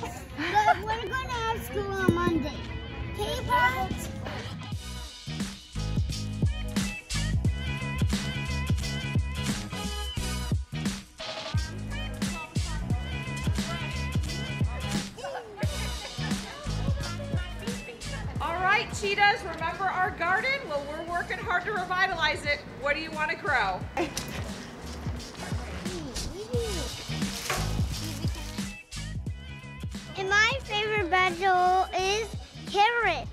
But we're gonna have school on Monday. Okay, Pat? All right, cheetahs, remember our garden? Well, we're working hard to revitalize it. What do you want to grow? Vegetable is carrots.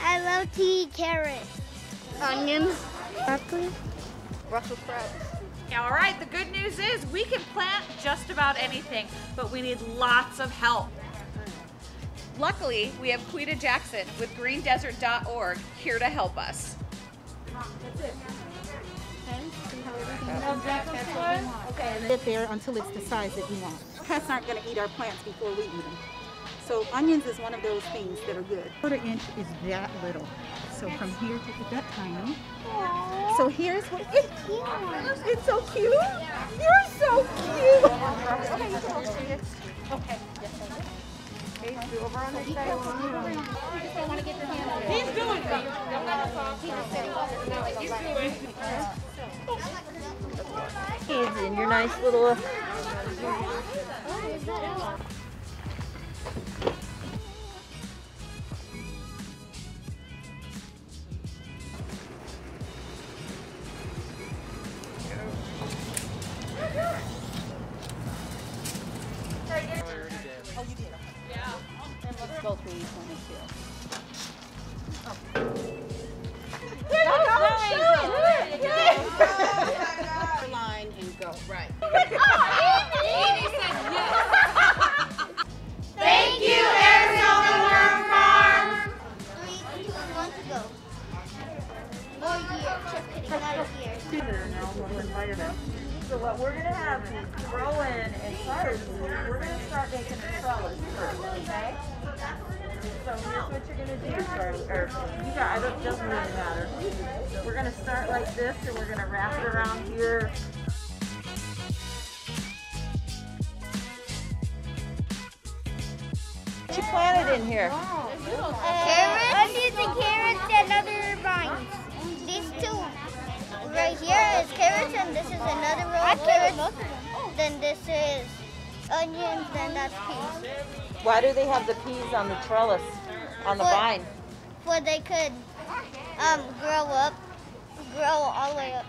I love to eat carrots. Onions, broccoli, Brussels sprouts. All right, the good news is we can plant just about anything, but we need lots of help. Luckily, we have Quita Jackson with GreenDesert.org here to help us. That's it. Sit there until it's the size that you want. Pests aren't going to eat our plants before we eat them. So onions is one of those things that are good. A quarter inch is that little. So from here to that tiny. Aww. So here's what it's cute. Yeah. It's so cute. Yeah. You're so cute. Okay, you can okay. Okay, do over on this side. You just don't want to get your hand on it. He's doing it. I'm not a song. He's doing it. He's in your nice little... Oh, you did? Yeah. Let's go through each one and feel. Go. Right. Oh, Amy said yes. Thank you, Arizona Worm Farm. 3 months ago. Or year. Just kidding, not a year. So what we're going to have is throw in and start. We're going to start making the trellis first, okay? So here's what you're going to do first. It doesn't really matter. We're going to start like this, and we're going to wrap it around here. What you planted in here? Carrots. Onions and carrots and other vines. These two right here is carrots, and this is another row of carrots. Then this is onions, and that's peas. Why do they have the peas on the trellis, on the vine? For they could grow all the way up.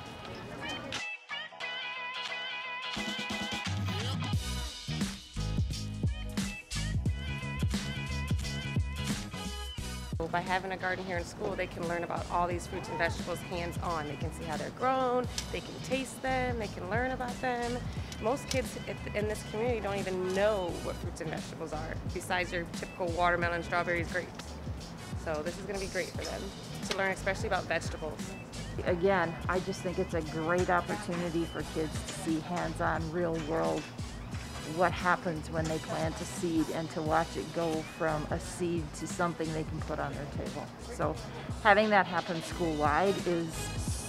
By having a garden here in school, they can learn about all these fruits and vegetables hands-on. They can see how they're grown, they can taste them, they can learn about them. Most kids in this community don't even know what fruits and vegetables are, besides your typical watermelon, strawberries, grapes. So this is going to be great for them to learn, especially about vegetables. Again, I just think it's a great opportunity for kids to see hands-on, real-world what happens when they plant a seed, and to watch it go from a seed to something they can put on their table. So having that happen school-wide is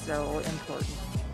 so important.